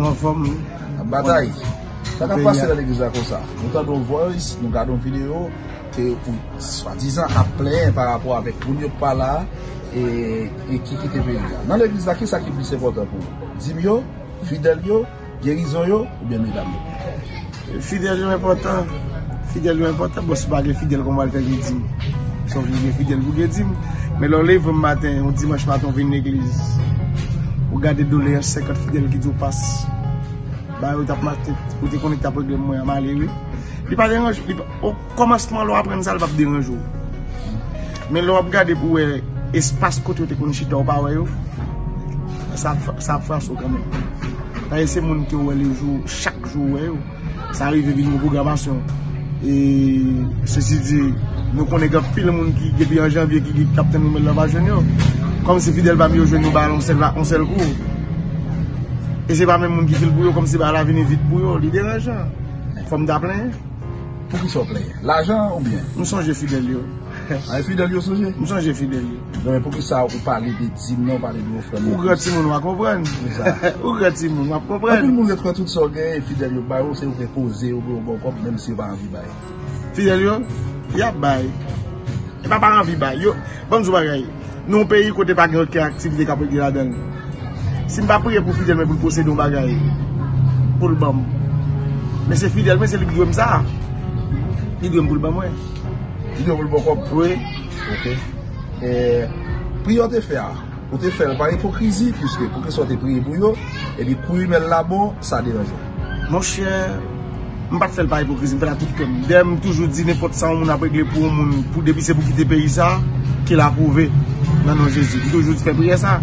Non, femme. La bataille. Ça n'a pas passé dans l'église comme ça. Nous avons une voice, nous avons une vidéo, pour soi-disant rappeler par rapport avec pour nous pas là et qui était venu. Dans l'église, qui est-ce qui est plus important pour nous? Dimio, Fidelio, Guérison ou bien mesdames? Fidelio est important. Fidèle est important, parce que les fidèles qu'on va faire les dîmes. Ils sont les fidèles pour les dîmes. Mais l'on lève le matin, on dimanche matin, on vient à l'église. On regarde les dollars, 50 fidèles qui nous passent. On est connecté avec les moyens mal. Au commencement, on apprend ça, on va déranger un jour. Mais on regarde pour l'espace côté de Conchita ou pas, ça frappe quand même. C'est mon qui est le jour, chaque jour, ça arrive à une programmation. Et ceci dit, nous connaissons plus le monde qui depuis en janvier qui capte nous mais là-bas junior. Comme si Fidel va mieux jouer nous balancer là on sait le coup. Et c'est pas même monde qui fait le bouillon comme si bah la venir vite pour lui dérangeant. Forme d'appeler. Pour qui sont plein? L'argent ou bien? Nous songe Fidel yo. Ah Fidel yo songe? Nous songe Fidel yo. Mais pour qui ça on parler de dîmes non parler de nos frères. Ou grand timon on va comprendre. Ou grand timon on va comprendre. Tout le monde est tout son gain Fidel yo bail c'est reposer au bon comme même si pas envie bail. Fidel yo y a bail. Et pas envie bail yo. Bon je bail. Nous pays côté pas grand activité qui peut là-dedans. Si je ne pas prier pour Fidel mais pour posséder un bagage pour le bam. Mais c'est Fidel mais c'est lui qui doit me ça. Il doit me pour le bam ouais. Il doit me pour le bam. Oui. OK. Priorité faire. On te fait par hypocrisie puisque pour que soit te prier pour eux et les couilles mais là-bas ça dérange. Mon cher, je ne fais pas par hypocrisie, je fais la toute comme. J'aime toujours dire n'importe ça on a réglé pour dépisser pour quitter pays ça qu'il a prouvé. Non, non, Jésus, toujours tu fais prier ça.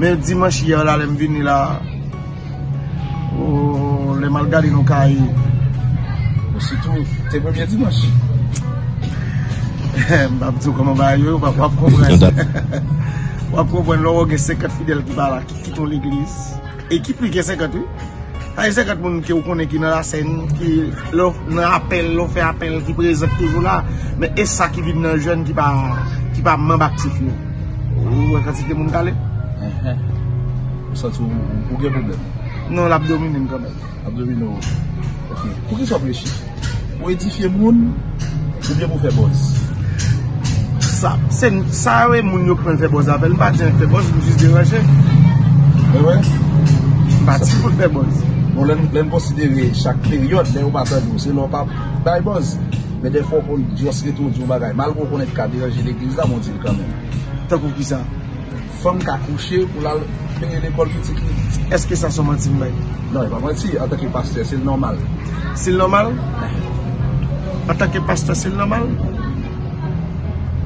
Mais dimanche, hier, là, je suis venu là. Oh, les malgari nos cailles. Surtout, tes premiers dimanches. Babdou, comment va y aller? On va comprendre. On va comprendre. Là, on a 50 fidèles qui partent, qui quittent l'église. Et qui prie 50, oui. Il y a 50 personnes qui connaissent, qui dans la scène, qui leur appel, leur fait appel, qui présentent toujours là. Mais est-ce ça qui vit dans un jeune qui part, qui va m'en actif. Quand c'était mon calé. Ça, tu as un problème? Non, l'abdomen quand même. L'abdomen, ok. Pour qui ça prêche? Pour édifier les gens ou bien pour faire boss? Ça, c'est ça, oui, les gens qui prennent faire boss. Je ne pas faire boss, je me suis dérangé. Oui, oui. Je ne pour faire boss. On l'a considéré chaque période, c'est leur pas faire boss. Mais des fois, on dit aussi tout du bagage. Malgré qu'on ait qu'à déranger l'église, là, on dit quand même. T'as compris ça? Femme qui a couché pour la payer l'école petite. Est-ce que ça se mentit? Non, il va mentir. En tant que pasteur, c'est normal. C'est normal? En tant que pasteur, c'est normal?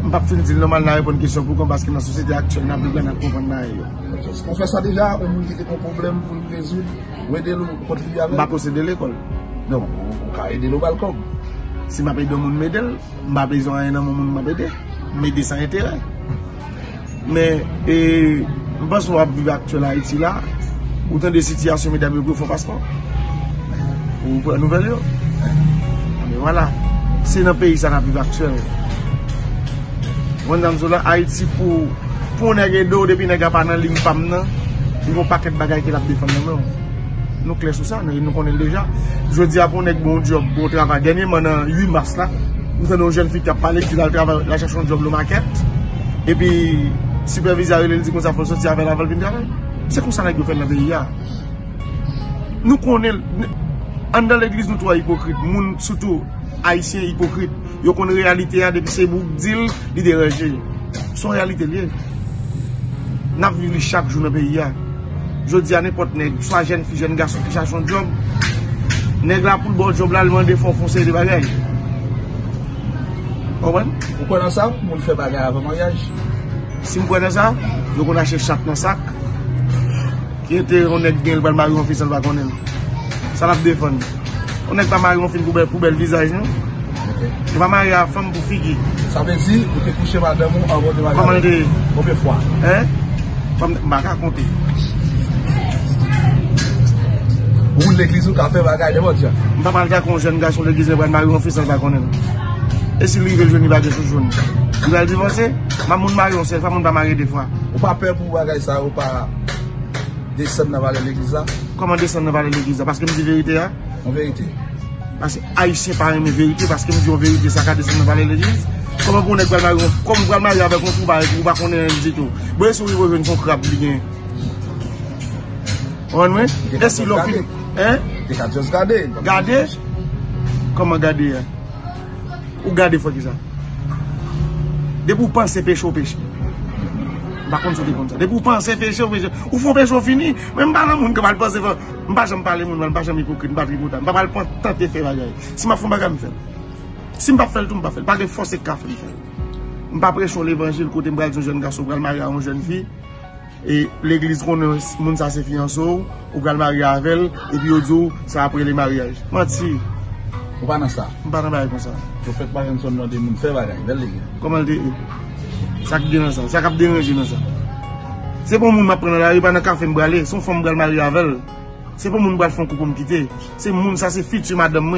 Je ne vais pas dire normal, la bonne question pour parce que dans la société actuelle, on a besoin de comprendre. On fait ça déjà, on a des problèmes pour le résoudre. Ou aider le contribuer avec. Je ne vais pas aider l'école. Non, on va aider le balcon. Si je ne vais pas aider le monde, je ne vais pas aider le monde, je vais aider sans intérêt. Mais je pense qu'on va vivre actuellement à Haïti là, autant de situations, mesdames et messieurs, font passeport. Ou pour la nouvelle. Mais voilà, c'est un pays ça la vivre actuellement. On est là, Haïti pour les gens depuis les gens pas dans ligne femme là, ils vont pas qu'être bagaille qui la défendre. Nous clair sur ça, nous connaissons déjà. Je dis à pour les bon job, bon travail. Dernièrement, le 8 mars là, nous avons une jeune fille qui a parlé qui va chercher un job le market. Et puis, le superviseur dit qu'on s'est fait sortir avec la valve. C'est comme ça qu'on fait la pays. Nous connaissons, dans l'église, nous sommes hypocrites. Nous, surtout, haïtiens hypocrites. Nous connaissons la réalité depuis ces bouts d'île, ils dérangent. C'est une réalité liée. Nous vivons chaque jour dans le pays. Je dis à n'importe qui, soit jeune fille, jeune garçon qui cherche un job, nègre là pour le bon job, là, le monde est foncé de bagaille. Vous prenez ça, vous faites bagarre avant le mariage. Si vous prenez ça, vous achetez chaque dans le sac. Qui était on est bien le bal mari, on fait ça le bagon. Ça l'a défendu. On n'est pas marié, on fait une poubelle visage, non? On va marier la femme pour figuer. Ça veut dire que vous couchez madame avant de marier. Comment dire? Combien de fois? Hein? Femme, je vais raconter. Vous l'église, vous avez fait bagarre, vous avez fait. Je ne vais pas raconter un jeune garçon, l'église, le bal mari, on fait ça le bagon. Et si lui veut jouer, il va jouer toujours. Il va divorcer, ma moun mari, on sait, ma moun va marier des fois. Ou pas peur pour bagaille ça, ou pas. descendre dans l'église là. Comment descendre dans l'église? Parce que je dis vérité. Hein? En vérité. Parce que Haïtien parle de vérité, parce que je dis en vérité, ça va descendre dans l'église. Comment on est comme Marie avec un trou, on va connaître du tout. Bon, est-ce que vous voulez qu'on crabe bien? On est? Est-ce que l'on fait? Hein? Tu as juste gardé. Garder? Comment garder? Ou garder, faut dire ça. Dès que vous pensez péché au péché. Par contre, c'est comme ça. Dès que vous pensez péché au péché. Ou faut péché au fini. Même pas le monde qui va le penser. Je ne vais pas parler, je ne vais pas hypocrite, je ne vais pas le prendre, tenter de faire. Si je ne fais pas, je ne fais pas. Si je ne fais pas, je ne fais pas. Pas de force et de café. Je ne vais pas prêcher l'évangile côté de un jeune garçon, je vais marier une jeune fille. Et l'église, on a ses fiancés, on va marier avec elle, et puis on dit, c'est après le mariage. Merci. Ou pas dans ça. Ou pas dans ça. Vous faites pas son nom de monde. Faites pas dans ça. Comment le dire? Ça qui dans ça. Ça qui dérange dans ça. C'est pour moi qui m'apprend la rue, pas dans le café, me braler. Son femme me marier avec elle. C'est pour moi qui m'apprend pour me quitter. C'est mon ça, c'est futur madame.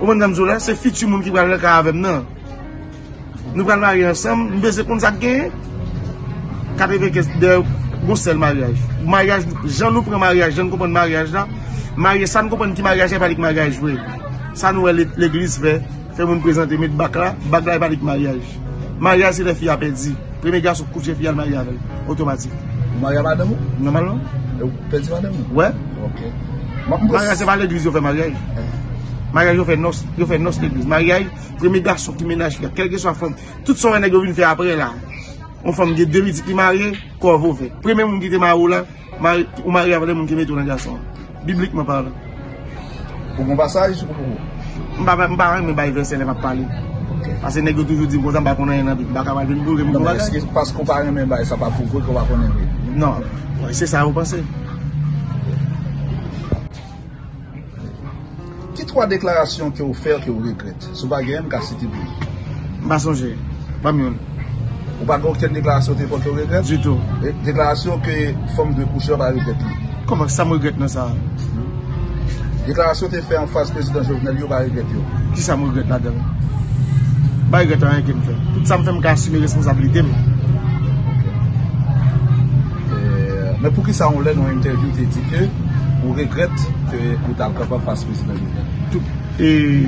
Au moins, madame Zola, c'est futur monde qui va le faire avec nous. Nous allons marier ensemble. Nous baisons comme ça qui gagne. 95 de bon seul mariage. Mariage, j'en nous prend mariage, j'en comprends mariage là. Mariage, ça ne comprend qui mariage n'est pas le mariage. Ça nous l'église fait mon présenter, mettre bac là, bac là n'est pas le mariage. Mariage, c'est les filles à perdu. Premier gars, couche les filles à mariage automatique. Mariage, madame? Normalement? Perdu, madame? Ouais. Ok. Mariage, c'est pas l'église qui fait mariage. Mariage, on fait nos l'église. Mariage, premier gars qui ménage, quel que soit femme, tout son énègre vient faire après là. On femme qui est deux petites qui marient, qu'on va faire. Premier monde qui est marié là, on marie avec les gens qui mettent dans le garçon. Bibliquement parlant. Pour mon passage, pour vous. Je ne vais pas verser, je ne vais pas parler. Parce que les gens toujours disent que je ne vais pas connaître. Est-ce que parce qu'on parle, ça va pour vous qu'on va connaître? Non, c'est ça vous pensez. Qui trois déclarations que vous faites que vous regrettez? Si vous ne pouvez pas citer. Je ne sais pas. Vous n'avez pas aucune déclaration que vous regrettez? Du tout. Déclaration que femme de coucheur va regretter. Comment ça me regrette dans ça? Déclaration que tu fais en face président Jovenel, tu vas regretter. Qui ça me regrette là-dedans? Je ne regrette rien que je fais. Tout ça me fait assumer mes responsabilités. Mais pour qui ça on l'a dans une interview, tu dis que vous regrettez que vous n'avez pas face président Jovenel? Et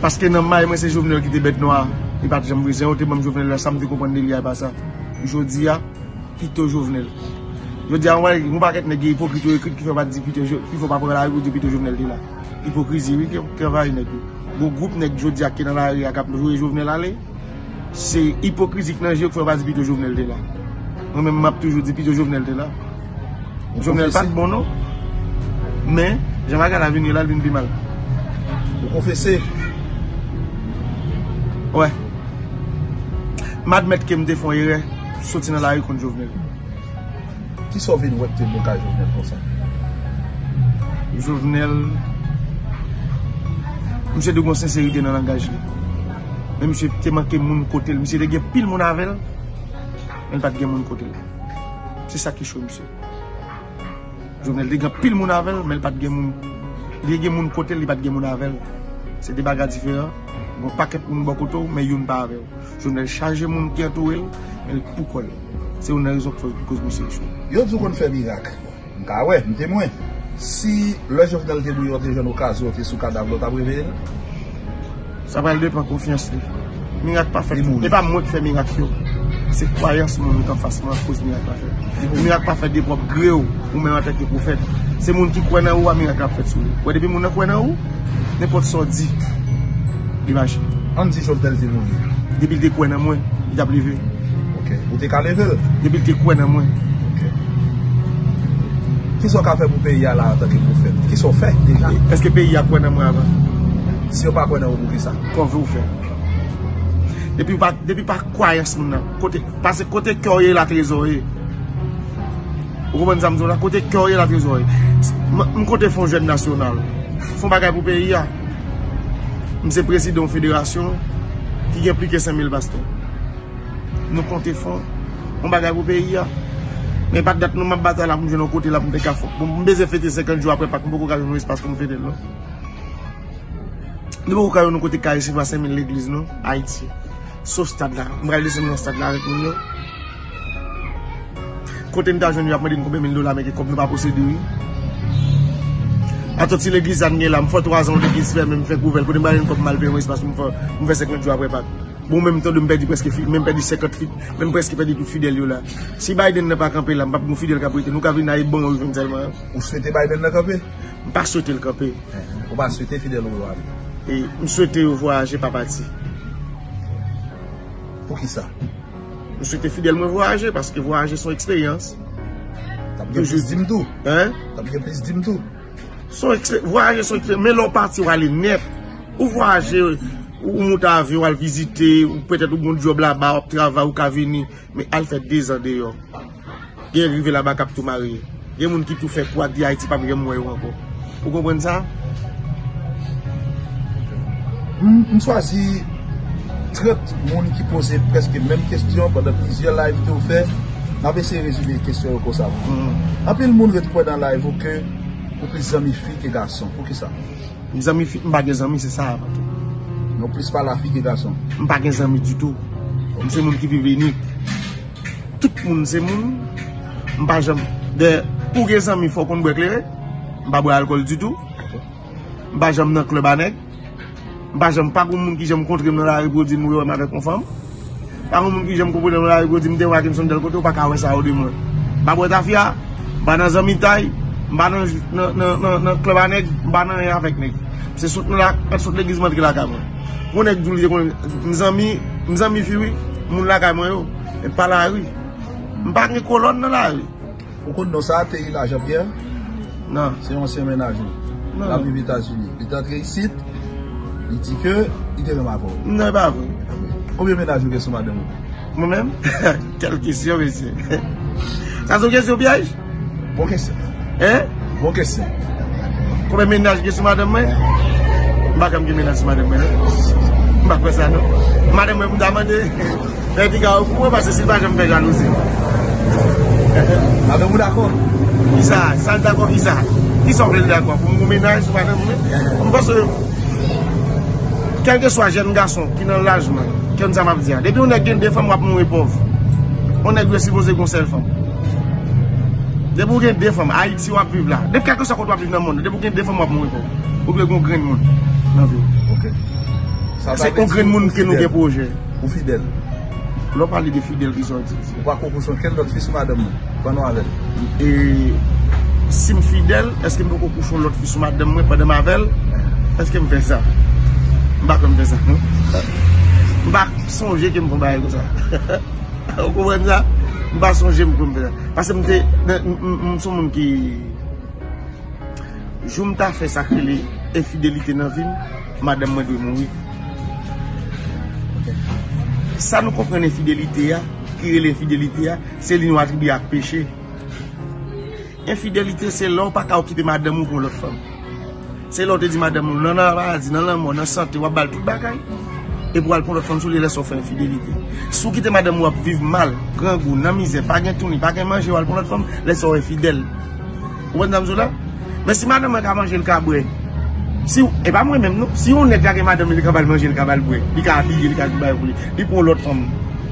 parce que dans ma vie, c'est Jovenel qui était bête noire. Il n'y a pas de jambes. J'ai un peu de Jovenel, ça me fait comprendre qu'il n'y a pas ça. Je dis, plutôt Jovenel. Je dis, ouais, il n'y a pas de hypocrite qui ne faut pas prendre la rue du plutôt Jovenel. Hypocrisie, oui, qui va y aller. Le groupe, je dis, qui est dans la rue, qui a joué Jovenel, aller, c'est hypocrisie qui ne faut pas dire plutôt Jovenel. Moi-même, je toujours dit plutôt Jovenel. Jovenel n'est pas de bon nom, mais j'aimerais qu'à l'avenir, là, il vient mal. Vous confessez? Ouais. M'admettre que je me défends, je suis dans la rue contre Jovenel. Qui sauve une web de blocage Jovenel pour ça? Jovenel, monsieur de bonne sincérité dans le langage. Mais monsieur qui manque mon côté, monsieur qui a pile mon avel, mais pas de mon côté. C'est ça qui est chaud, monsieur. Jovenel qui a pile mon avel, mais pas de mon côté, il pas de mon avel. C'est des bagages différents. Bon paquet pour mon côté, mais il n'y a pas avec. Jovenel charge mon qui entoure, mais pourquoi? C'est une raison pour cause de monsieur. Yo dit qu'on fait miracle. Ah ouais, me témoin. Si le Jovenel te bouillot te jeune occasion te sous cadavre ta brevé. Ça va le prendre confiance. Miracle pas fait. C'est pas moi qui fait miracle. C'est croyance mon qui en face moi cause miracle pas fait. Miracle pas fait des propres gré ou même en tant que prophète. C'est mon qui croit en ou miracle fait sous. Ouais depuis mon croit en ou n'importe sorti. Imagine. On dit Jovenel te bouillot. Depuis le croit en moi, il t'a levé. Vous êtes calé depuis que vous êtes dans moi. Qui sont fait pour payer là en tant que prophète? Qui sont faits déjà? Est-ce que le pays a quoi dans moi avant? Si vous n'avez pas quoi dans vous, vous ça? Comment vous faites? Depuis par croyance, parce que côté cœur et la trésorerie. Vous comprenez ça, Mzola? Côté cœur et la trésorerie. Mon côté Fonds Jeunes National. Fonds Bagay pour payer. Je suis président de la fédération qui a plus que 5000 bastons. Nous comptons fort, on va gagner au pays. Mais pas de date, nous avons battu là pour nous côté là pour nous faire fort. Nous avons fêté 50 jours après, pas que nous avons espace pour nous fêter. Nous avons nous côté carré, c'est 5 000 l'église, non? Haïti. Sauf stade là. Nous allons descendre dans le stade là avec nous. Quand on a jeune, on a demandé combien de dollars, mais comme nous pas posséder. À tout l'église, on fait 3 ans l'église ferme, on fait couvert, on a demandé combien mal payé, parce qu'on fait 50 jours après Pâques. Bon, même temps, on perd presque 50 filles, même presque perdu tout fidèle là. Si Biden n'a pas campé là, on ne peut pas nous fidèle capriter, nous avons une bonne réunion seulement. Vous souhaitez Biden n'a campé? Je ne pas souhaiter le camper. On va souhaiter fidèle au roi. Et je souhaite voyager, pas parti. Pour qui ça? Je souhaite fidèlement voyager parce que voyager son expérience. T'as bien plus d'imdou. Hein? T'as bien plus d'imdou. Voyager son expérience. Mais l'on parti ou aller net. Ou voyager, ou monter à avion, ou visiter, ou peut-être ou bon job là-bas, ou travail, ou venir. Mais elle fait 2 ans dehors. Il est arrivé là-bas, cap tout marié. Il y a des gens qui tout fait quoi, dit Haïti, pas de moyen encore. Vous comprenez ça? Je choisis 30 personnes qui posent presque les mêmes questions pendant plusieurs lives que vous faites. Je vais essayer de résoudre les questions comme ça. Après, le monde retrouve dans la live que les amis filles et garçons. Pour qui ça? Les amis filles, je ne suis pas des amis, c'est ça. Non plus pas la fille et garçon. Je ne suis pas des amis du tout. Je suis un monde qui vit unique. Tout le monde, c'est monde. Je ne suis pas des amis. Pour les amis, il faut qu'on boive l'éclair. Je ne bois pas d'alcool du tout. Je ne bois jamais dans le club à nègre. Je n'aime pas les gens qui j'aime contre dans la rue pour dire que je suis avec mon femme. Pas les gens qui j'aime contre dans la rue pour dire que je suis de l'autre côté, pas qu'à ça au demain. Pas pour ta fille, pas dans un mitaille, pas dans un club à nègre, pas dans un avec nègre. C'est surtout l'église qui est la caméra. Mon nègre, mes amis, filles, mon la caméra, et pas la rue. Pas de colonne dans la rue. Pourquoi nous ça atterri l'argent bien? Non. C'est un ancien ménage. La vie aux États-Unis. Il est entré ici. Il dit que il est dans ma voie. Non, pas vrai. Combien de ménages vous avez madame? Moi-même? Quelle question, monsieur? Ça, c'est une question piège? Bonne question. Hein? Bonne question. Combien de ménages vous avez madame? Je ne sais pas combien de ménages madame. Je ne sais pas ça, non? Madame, vous demandez. Elle dit pourquoi? Parce que c'est pas que je me fais jalouser. Madame, vous d'accord? Qui ça? Ça, d'accord, qui ça? Qui sont d'accord? Pour mon ménage, madame? On pense que. Quel que soit jeune garçon qui n'a l'âge, qui nous a dit, depuis on a gagné 2 femmes, on est pauvre. On est supposé qu'on seule femme. Depuis qu'on a 2 femmes, Haïti, on va vivre là. Depuis quelque chose qu'on va vivre dans le monde, depuis qu'on a 2 femmes, on est pauvre. Vous voulez qu'on gagne le monde dans la vie. C'est qu'on gagne le monde que nous avons projet. Ou fidèle. On parle de fidèles qui sont ici. On va comprendre quel autre fils, madame. Et si je suis fidèle, est-ce que je peux comprendre l'autre fils, madame, pas de ma velle? Est-ce que je fais ça? Je ne comme ça. Je ne vais songer que je me fais comme ça. Vous comprenez ça? Je ne vais pas songer que je me fais ça. Parce que je suis un homme qui. Je me suis fait sacrer l'infidélité dans la vie. Madame, je dois mourir. Ça nous comprend l'infidélité. Qui est l'infidélité? C'est l'on attribue à péché. Infidélité, c'est l'on pas qu'à occuper madame pour l'autre femme. C'est là où tu dis, madame, non, non, non, santé, on va tout bagaille. Et pour aller prendre le fond sur les laisses, on fait infidélité. Si vous quittez madame, on va vivre mal, grand goût, non, misère, pas de tourner, pas de manger, on va prendre le fond, laisse on est fidèle. Vous voyez, madame Zola? Mais si madame a mangé le caboué, et pas moi-même, non, si on est là, madame, elle va manger le caboué, il va habiller, il va bouler, il prend l'autre femme.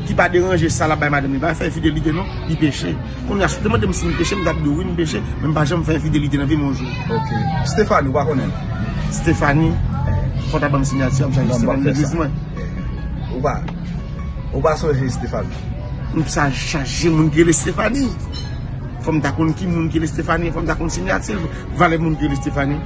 Qui pas déranger ça là-bas, madame, il va faire fidélité, non, il péche. Quand on a souhaité, madame, si il péche, il va dire oui, il péche, même pas jamais faire fidélité dans la vie, mon jour. Ok. Stéphanie, vous connaissez? Stéphanie, quand tu as une signature, tu as une signature. On va changer Stéphanie. On va changer mon gueule Stéphanie. Femme d'accord qui mon gueule Stéphanie, femme d'accord signature, valait mon gueule Stéphanie.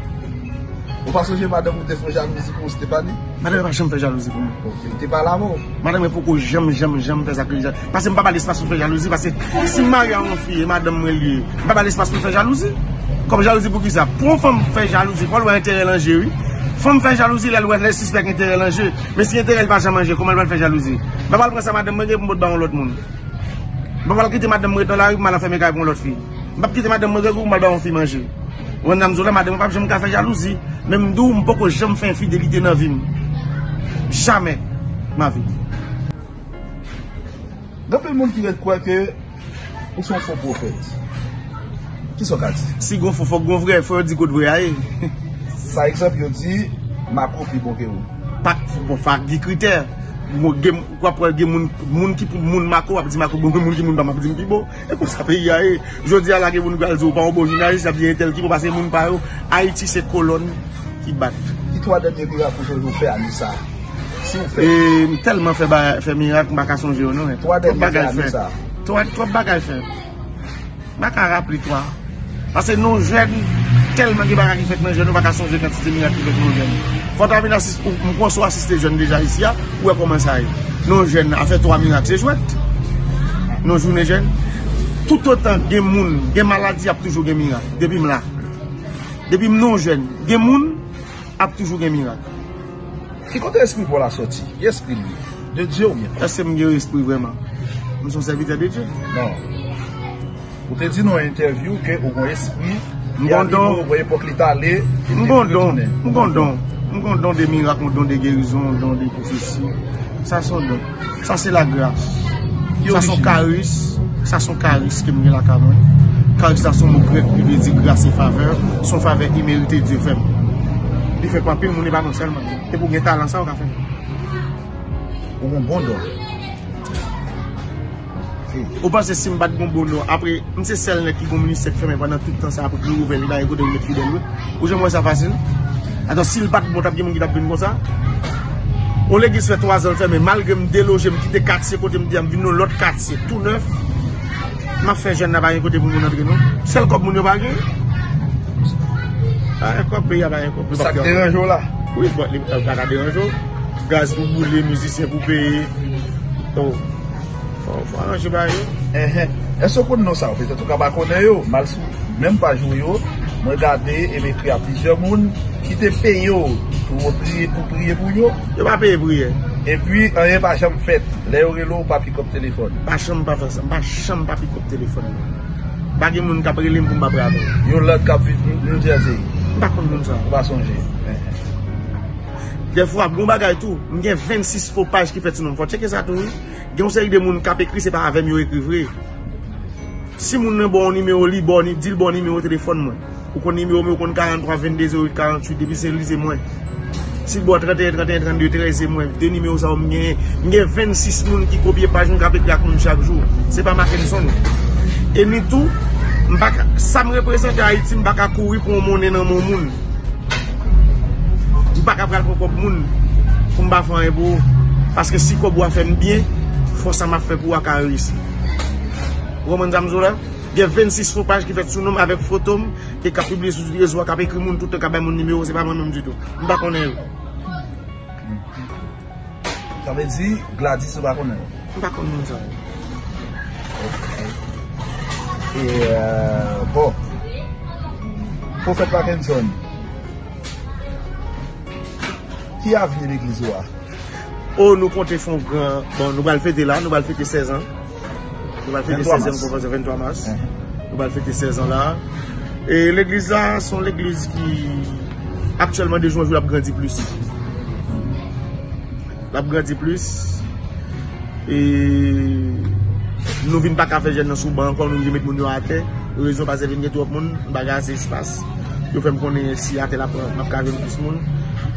Vous ne pensez pas madame, vous faites jalousie pour Stéphanie? Madame, je ne fais pas jalousie pour moi. Vous n'êtes pas l'amour. Madame, pourquoi j'aime faire ça? Parce que je ne peux pas l'espace pour faire jalousie. Parce que si Marie a une fille, madame, je ne peux pas l'espace pour faire jalousie. Comme jalousie pour qui ça? Pour femme faire jalousie, pour avoir intérêt à l'enjeu, oui. Femme faire jalousie, elle doit être suspecte intérêt à l'enjeu. Mais si intérêt elle va jamais manger, comment elle va faire jalousie? Je ne vais pas prendre madame, je vais me mettre dans l'autre monde. Je ne vais pas quitter madame dans la rue, je vais faire mes gars pour l'autre fille. Je ne vais pas quitter madame, je vais me mettre dans l'autre fille manger. Madame Zola, madame, je ne peux pas faire jalousie. Même d'où je ne jamais faire infidélité dans la vie. Jamais ma vie. Dans le monde qui croit que nous sommes faux prophètes. Qui sont quatre? Si vous faux vrai, il faut dire que vous vrai. Par exemple, je dis, ma propre est bon que vous. Pas pour faire des critères. Haïti c'est colonne qui bat. Et tellement fait miracle, je ne pas songer. Trois bagages. Je ne peux pas rappeler toi. Parce que nos jeunes, tellement de bagages qui fait nos jeunes, on ne peut pas songer quand c'est des miracles qui fait nos jeunes. Quand on soit assisté jeunes déjà ici, où est comment ça? Nos jeunes ont fait 3 miracles, c'est chouette. Nos journées jeunes. Tout autant, il y a des gens, des maladies, il toujours des miracles. Depuis là. Depuis non jeune, il y a des gens, toujours des miracles. Et quand l'esprit pour la sortie, l'esprit de Dieu ou bien? Est-ce que c'est l'esprit vraiment? Nous sommes serviteurs de Dieu? Non. Vous avez dit dans l'interview que vous avez esprit, vous avez hypocrite aller. Nous avons des miracles, nous avons des guérisons, nous avons des prophéties. Ça, c'est la grâce. Ça, c'est charisme. Ça, c'est charisme que nous avons la caronne. Charisme, ça, c'est mon grec qui veut dire grâce et faveur. Son faveur imméritée, Dieu fait. Il fait pas pire, il n'est pas seulement. Et pour gagner talent, ça, on va faire. On a un bon don. On pense que si on bat un bon don, après, on sait celle qui est ministre fermé pendant tout le temps, ça, après, il ouvre, il a écouté, il est fidèle. Ou j'aime ça facile. Alors, s'il bat bon, il y a un bon comme ça. On l'a dit, ça fait 3 ans, mais malgré que je me déloge, je me quitte 4 côté, je me dis, je me viens l'autre 4, c'est tout neuf. Je fais jeune, je côté pour mon entraînement. Celle comme mon bagage. Ça dérange un jour là. Oui, ça dérange un jour. Gaz pour bouler, musiciens pour payer. Donc, il faut arranger ça. Est-ce que vous connaissez ça? Peut-être que vous connaissez, mal sous, même pas jouer. Je regarde et m'écris à plusieurs personnes qui te payent pour prier pour eux. Je ne vais pas payer pour eux. Et puis, on n'est pas jamais fait. Les orelons, pas piquer au téléphone. Pas jamais pas faire ça. Pas jamais pas piquer au téléphone. Pas de monde qui a pris les pour m'appeler. Il y a l'autre qui a pris New Jersey. Pas comme ça. On va songer. Des fois, bon bagage tout. Il y a 26 faux pages qui fait son nom. Faut checker ça tout. Il y a une série de monde qui a écrit, c'est pas avec moi écrire. Si mon n'a bon numéro, li bon, dit le bon numéro téléphone moi. Ou qu'on numéro moi qu'on 43 22 48 depuis c'est lui c'est moi. Si le bon 31 31 32 13 c'est moi. Deux numéros ça on gagne. Il y a 26 monde qui copie page qui a écrit chaque jour. C'est pas marqué son nom. Et ni tout ça me représente Haïti, je ne peux pas courir pour mon dans mon monde. Je ne peux pas prendre pour mon monde. Je ne peux pas faire un beau. Parce que si je fais bien, il faut que ça me fasse pour la réussir. Vous comprenez? Il y a 26 pages qui font son nom avec photos et qui publient sur les réseaux, qui écrivent mon tout le monde, mon numéro, ce n'est pas mon nom du tout. Je ne peux pas connaître. Ça veut dire Gladys, je ne peux pas connaître. Je ne peux pas connaître ça. Et bon, Pwofet Mackenson, qui a vu l'église? Oh, nous comptons font grand. Bon, nous allons fêter là, nous allons fêter 16 ans. Nous allons fêter 16 ans, 23 mars. Nous allons fêter 16 ans là. Et l'église là, sont l'église qui, actuellement, de jour en jour, a grandi plus. Elle a grandi plus. Et nous ne venons pas faire jeunes sous banc, nous venons mettre mon à terre. La raison parce que nous venons tout le monde, bagarre c'est espace. Nous faisons qu'on est ici à terre, la cave plus monde.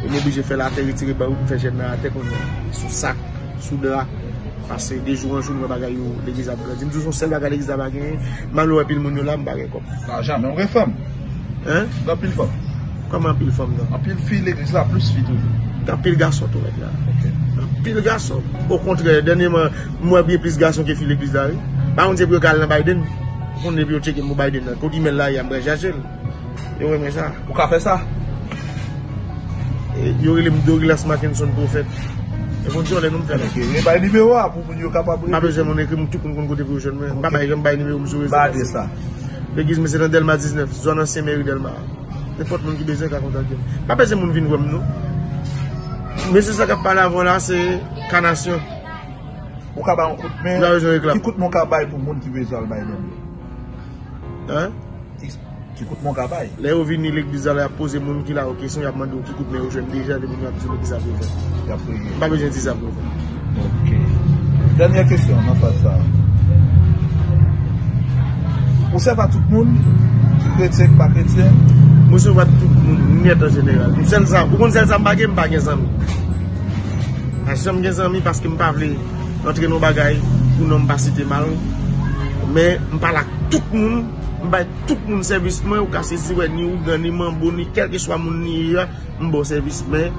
On est obligé de faire la terre, retirer par où faire jeunes à terre, sous sac, sous drap. Parce que des jours en jour, nous bagarre l'église à grandi. Nous sommes seuls bagarre l'église à bagarre. Malheureux puis le monde là, bagarre comme. Ah jamais, on réforme. Hein? Dans pile femme. Comment pile femme là? En pile fille l'église là plus vite. Dans pile garçon tout là. Pile garçon. Au contraire, dernièrement, moi bien plus garçon que fille l'église là. Bah on dit que Carl Biden, on est bien checké mon Biden là. Quand il met là, il y a un jagel. Et ouais mais ça. Pourquoi faire ça? Il y aurait les Dorilas Mackenson Pwofet. Et bon jour les noms faire. Il pas numéro pour nous capable. Pas besoin mon écrit tout pour côté pour jeune. Pas pas numéro monsieur. Pas de ça. L'église mais c'est dans Delma 19, zone ancien mairie Delma. N'importe monde qui besoin qu'à contacter. Pas besoin mon venir voir nous. Mais c'est ça qui parle avant là, c'est canation. Au cabal, on coûte, mais qui coûte mon cabal pour le monde qui veut le bail? Hein? Qui coûte mon cabal? Là, on vient l'église, on a posé mon qui la question, il a demandé qui coûte mes jeunes déjà, les gens qui ont besoin de ça. Pas besoin de ça. Ok. Dernière question, on va faire ça. On sert à tout le monde, chrétien, pas chrétien. Moi, je vois tout le monde net en général. Vous connaissez ça, vous connaissez ça, vous ne connaissez pas. Je suis des amis parce que je ne parle pas entre nos bagailles pour ne pas citer mal. Mais je parle à tout le monde. Je parle à tout le monde service. Je ne sais pas ni ou ni mambo ni quel que soit mon bon service. Mais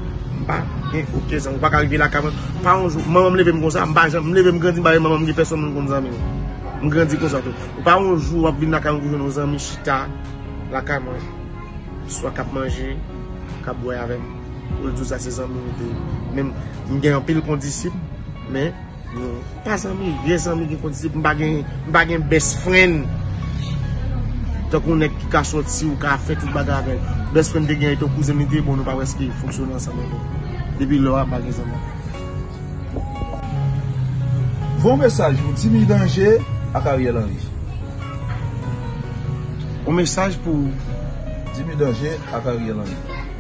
je ne sais pas arriver là quand même. Pas un jour, maman me lève comme ça. Je me lève comme ça. Maman me dit personne comme ça. Je grandis comme ça. Pas un jour, je vais venir avec nos amis chita. La cam, soit cap manger, cap boire avec moi. Ou tout ça, c'est amis. Même, nous avons pile condisciple, mais nous pas amis, des amis qui condisciple, nous pas un best friend. Donc, on est qui a sorti ou qui a fait tout bagarre avec. Best friend de gain est au cousin, nous ne pouvons pas ce qui fonctionne ensemble. Depuis là, pas des amis. Bon message pour Jimmy Danger à Ariel Henry. Un message pour Jimmy Danger à Ariel Henry.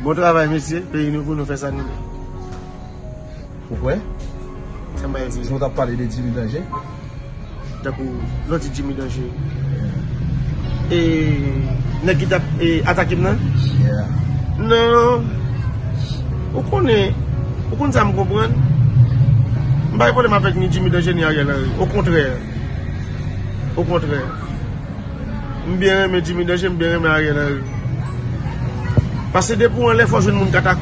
Bon travail, monsieur. Pays nouveau, nous faisons ça. Pourquoi? Ça m'a dit. Je vous ai parlé de Jimmy Danger. D'accord. L'autre Jimmy Danger. Et. N'a-t-il pas attaqué maintenant? Non. Vous connaissez. Vous connaissez ça, vous comprenez? Je n'ai pas de problème avec ni Jimmy Danger ni Ariel Henry. Au contraire. Au contraire. Je bien aimé Jimmy Danger, je bien aimé Ariel Henry. Parce que depuis on l'effort, je ne m'en attaque.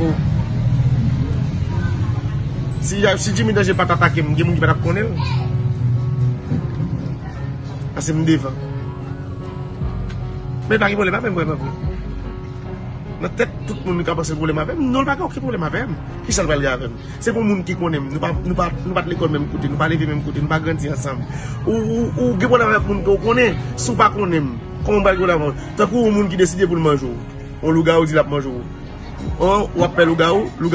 Si Jimmy Danger pas attaqué, je ne vais pas connaître. Parce que je me défends. Mais pas de problème avec moi. Dans la tête, tout le monde qui a pensé problème avec moi, nous n'avons pas aucun problème avec moi. Qui s'en va avec moi? C'est pour les gens qui connaissent. Nous ne sommes pas à l'école même côté, nous ne sommes pas lever même côté, nous ne sommes pas grandir ensemble. Ou qui problème avec moi, nous connaissons, si nous ne connaissons pas, comment on va le faire? Tant que les gens qui décident pour le manger. On luga ou dit la manger. On appelle luga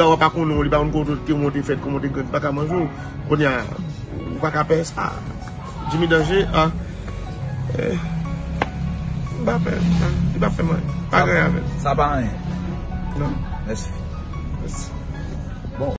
ou pas qu'on ne pas on contrôle qui monte fait comment on pas qu'à manger. On y a pas qu'à faire ça. Jimmy Danger ah. Bah ben, il va faire mal. Pas grave. Ça va rien. Non. Merci. Merci.